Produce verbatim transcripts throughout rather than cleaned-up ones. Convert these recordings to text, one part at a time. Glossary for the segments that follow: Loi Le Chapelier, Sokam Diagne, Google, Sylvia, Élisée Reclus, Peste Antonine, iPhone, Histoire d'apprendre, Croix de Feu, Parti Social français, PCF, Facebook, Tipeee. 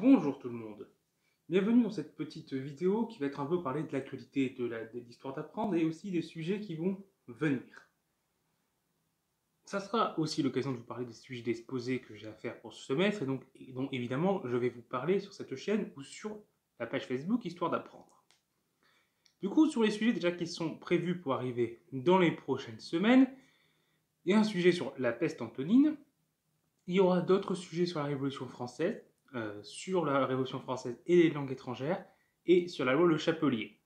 Bonjour tout le monde, bienvenue dans cette petite vidéo qui va être un peu parler de l'actualité de l'histoire d'apprendre et aussi des sujets qui vont venir. Ça sera aussi l'occasion de vous parler des sujets d'exposés que j'ai à faire pour ce semestre et donc et dont évidemment je vais vous parler sur cette chaîne ou sur la page Facebook Histoire d'apprendre. Du coup, sur les sujets déjà qui sont prévus pour arriver dans les prochaines semaines, il y a un sujet sur la peste antonine, il y aura d'autres sujets sur la Révolution française, euh, sur la Révolution française et les langues étrangères, et sur la loi Le Chapelier.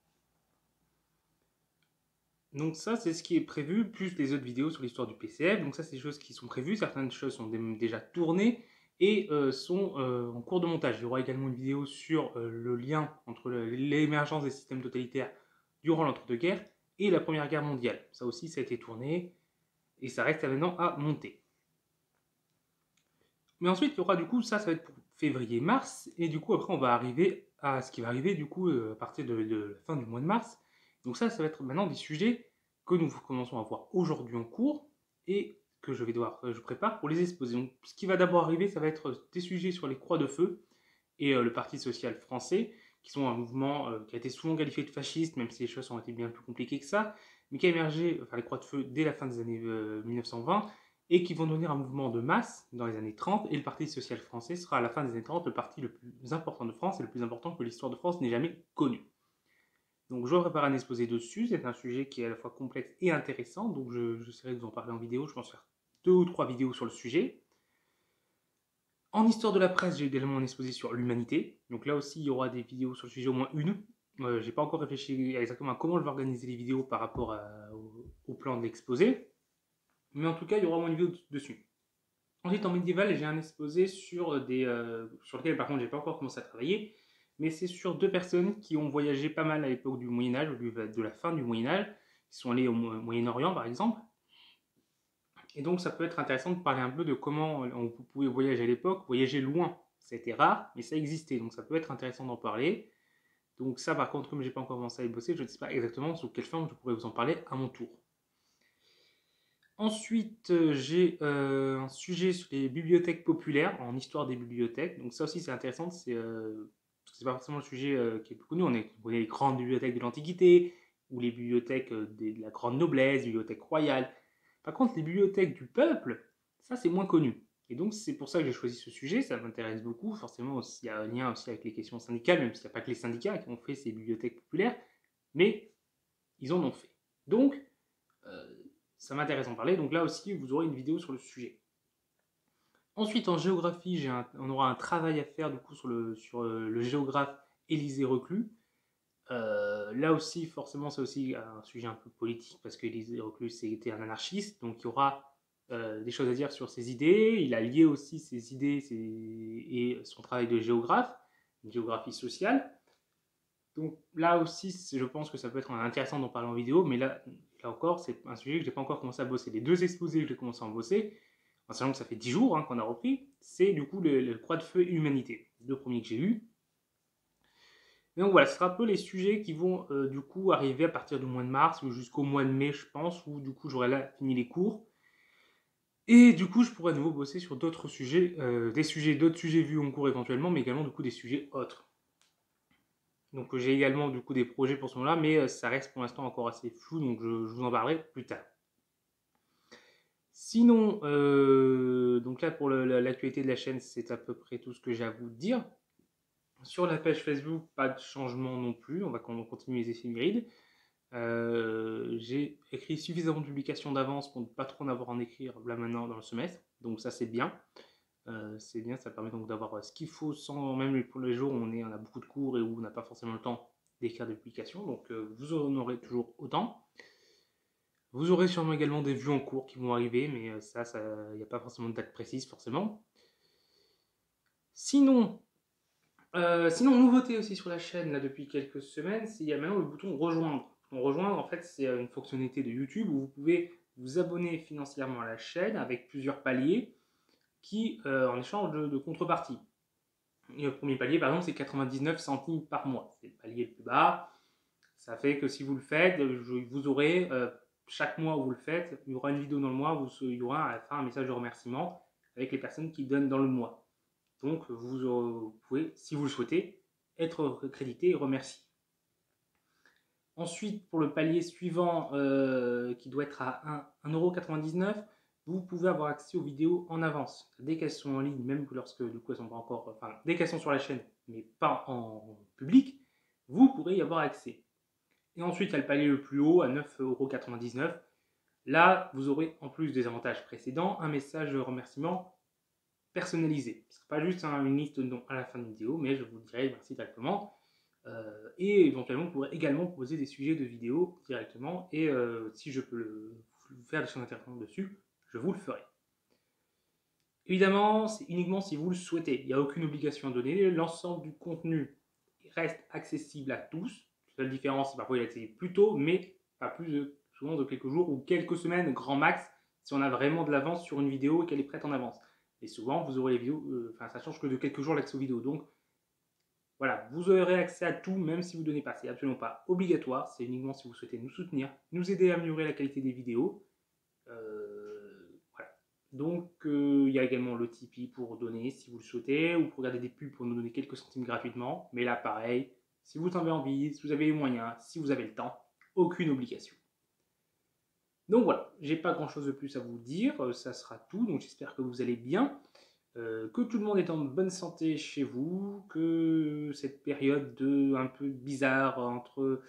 Donc ça, c'est ce qui est prévu, plus les autres vidéos sur l'histoire du P C F, donc ça, c'est des choses qui sont prévues, certaines choses sont déjà tournées et euh, sont euh, en cours de montage. Il y aura également une vidéo sur euh, le lien entre l'émergence des systèmes totalitaires durant l'entre-deux-guerres et la Première Guerre mondiale. Ça aussi, ça a été tourné et ça reste maintenant à monter. Mais ensuite, il y aura du coup, ça, ça va être pour février-mars, et du coup, après, on va arriver à ce qui va arriver du coup à partir de, de la fin du mois de mars. Donc ça, ça va être maintenant des sujets que nous commençons à voir aujourd'hui en cours et que je vais devoir, je prépare pour les exposer. Donc, ce qui va d'abord arriver, ça va être des sujets sur les Croix de Feu et euh, le Parti Social français, qui sont un mouvement euh, qui a été souvent qualifié de fasciste, même si les choses ont été bien plus compliquées que ça, mais qui a émergé, enfin les Croix de Feu, dès la fin des années euh, mille neuf cent vingt, et qui vont devenir un mouvement de masse dans les années trente, et le Parti Social français sera à la fin des années trente le parti le plus important de France, et le plus important que l'histoire de France n'ait jamais connu. Donc je prépare un exposé dessus, c'est un sujet qui est à la fois complexe et intéressant, donc j'essaierai de vous en parler en vidéo, je pense faire deux ou trois vidéos sur le sujet. En histoire de la presse, j'ai également un exposé sur l'humanité. Donc là aussi, il y aura des vidéos sur le sujet, au moins une. Euh, je n'ai pas encore réfléchi à exactement à comment je vais organiser les vidéos par rapport à, au, au plan de l'exposé. Mais en tout cas, il y aura au moins une vidéo dessus. Ensuite, en médiéval, j'ai un exposé sur, des, euh, sur lequel, par contre, je n'ai pas encore commencé à travailler. Mais c'est sur deux personnes qui ont voyagé pas mal à l'époque du Moyen-Âge, ou de la fin du Moyen-Âge, qui sont allés au Moyen-Orient, par exemple. Et donc, ça peut être intéressant de parler un peu de comment on pouvait voyager à l'époque. Voyager loin, c'était rare, mais ça existait. Donc, ça peut être intéressant d'en parler. Donc, ça, par contre, comme je n'ai pas encore commencé à y bosser, je ne sais pas exactement sous quelle forme je pourrais vous en parler à mon tour. Ensuite, j'ai euh, un sujet sur les bibliothèques populaires, en histoire des bibliothèques. Donc, ça aussi, c'est intéressant. C'est euh, pas forcément le sujet euh, qui est plus connu. On connaît les grandes bibliothèques de l'Antiquité, ou les bibliothèques euh, des, de la grande noblesse, les bibliothèques royales. Par contre, les bibliothèques du peuple, ça c'est moins connu. Et donc c'est pour ça que j'ai choisi ce sujet, ça m'intéresse beaucoup. Forcément, aussi, il y a un lien aussi avec les questions syndicales, même s'il n'y a pas que les syndicats qui ont fait ces bibliothèques populaires, mais ils en ont fait. Donc, euh, ça m'intéresse d'en parler. Donc là aussi, vous aurez une vidéo sur le sujet. Ensuite, en géographie, j'ai un, on aura un travail à faire du coup sur le, sur, euh, le géographe Élisée Reclus. Euh, là aussi, forcément, c'est aussi un sujet un peu politique, parce qu'Élisée Reclus était un anarchiste, donc il y aura euh, des choses à dire sur ses idées. Il a lié aussi ses idées ses... et son travail de géographe, une géographie sociale. Donc là aussi, je pense que ça peut être intéressant d'en parler en vidéo, mais là, là encore, c'est un sujet que je n'ai pas encore commencé à bosser. Les deux exposés que j'ai commencé à bosser, en sachant que ça fait dix jours hein, qu'on a repris, c'est du coup le, le Croix de Feu et Humanité, les deux premiers que j'ai eus. Et donc voilà, ce sera un peu les sujets qui vont euh, du coup arriver à partir du mois de mars ou jusqu'au mois de mai, je pense, où du coup j'aurai là fini les cours. Et du coup, je pourrai à nouveau bosser sur d'autres sujets, euh, des sujets, d'autres sujets vus en cours éventuellement, mais également du coup des sujets autres. Donc euh, j'ai également du coup des projets pour ce moment-là, mais euh, ça reste pour l'instant encore assez flou, donc je, je vous en parlerai plus tard. Sinon, euh, donc là pour l'actualité de la chaîne, c'est à peu près tout ce que j'ai à vous dire. Sur la page Facebook, pas de changement non plus, on va continuer les éphémérides. Euh, j'ai écrit suffisamment de publications d'avance pour ne pas trop en avoir à en écrire là maintenant dans le semestre, donc ça c'est bien. Euh, c'est bien, ça permet donc d'avoir ce qu'il faut sans même pour les jours où on, est, on a beaucoup de cours et où on n'a pas forcément le temps d'écrire des publications, donc euh, vous en aurez toujours autant. Vous aurez sûrement également des vues en cours qui vont arriver, mais ça, ça, il n'y a pas forcément de date précise forcément. Sinon... Euh, sinon, nouveauté aussi sur la chaîne, là, depuis quelques semaines, c'est qu'il y a maintenant le bouton « Rejoindre ». Donc, « Rejoindre », en fait, c'est une fonctionnalité de YouTube où vous pouvez vous abonner financièrement à la chaîne avec plusieurs paliers qui, euh, en échange de, de contrepartie. Et le premier palier, par exemple, c'est quatre-vingt-dix-neuf centimes par mois. C'est le palier le plus bas. Ça fait que si vous le faites, vous aurez, euh, chaque mois où vous le faites, il y aura une vidéo dans le mois où il y aura à la fin un message de remerciement avec les personnes qui donnent dans le mois. Donc vous, aurez, vous pouvez, si vous le souhaitez, être crédité et remercié. Ensuite, pour le palier suivant euh, qui doit être à un virgule quatre-vingt-dix-neuf €, vous pouvez avoir accès aux vidéos en avance. Dès qu'elles sont en ligne, même lorsque du coup elles sont pas encore, enfin, dès qu'elles sont sur la chaîne, mais pas en public, vous pourrez y avoir accès. Et ensuite, il y a le palier le plus haut à neuf virgule quatre-vingt-dix-neuf €. Là, vous aurez, en plus des avantages précédents, un message de remerciement personnalisé. Ce n'est pas juste hein, une liste de noms à la fin de la vidéo, mais je vous dirai merci directement. Euh, et éventuellement, vous pourrez également proposer des sujets de vidéo directement. Et euh, si je peux le, faire des choses intéressantes dessus, je vous le ferai. Évidemment, c'est uniquement si vous le souhaitez. Il n'y a aucune obligation à donner. L'ensemble du contenu reste accessible à tous. La seule différence, c'est parfois il est accessible plus tôt, mais pas plus de, souvent de quelques jours ou quelques semaines, grand max, si on a vraiment de l'avance sur une vidéo et qu'elle est prête en avance. Et souvent, vous aurez les vidéos, euh, enfin, ça change que de quelques jours l'accès aux vidéos. Donc, voilà, vous aurez accès à tout, même si vous ne donnez pas. C'est absolument pas obligatoire. C'est uniquement si vous souhaitez nous soutenir, nous aider à améliorer la qualité des vidéos. Euh, voilà. Donc, euh, il y a également le Tipeee pour donner, si vous le souhaitez, ou pour regarder des pubs pour nous donner quelques centimes gratuitement. Mais là, pareil, si vous en avez envie, si vous avez les moyens, si vous avez le temps, aucune obligation. Donc voilà, j'ai pas grand chose de plus à vous dire, ça sera tout, donc j'espère que vous allez bien, euh, que tout le monde est en bonne santé chez vous, que cette période de, un peu bizarre entre,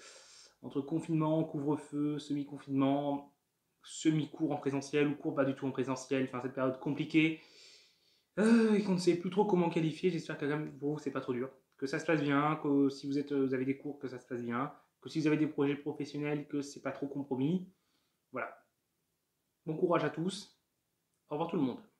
entre confinement, couvre-feu, semi-confinement, semi-cours en présentiel ou cours pas du tout en présentiel, enfin cette période compliquée, euh, et qu'on ne sait plus trop comment qualifier, j'espère que quand même pour vous c'est pas trop dur, que ça se passe bien, que si vous, êtes, vous avez des cours, que ça se passe bien, que si vous avez des projets professionnels, que c'est pas trop compromis. Voilà. Bon courage à tous. Au revoir tout le monde.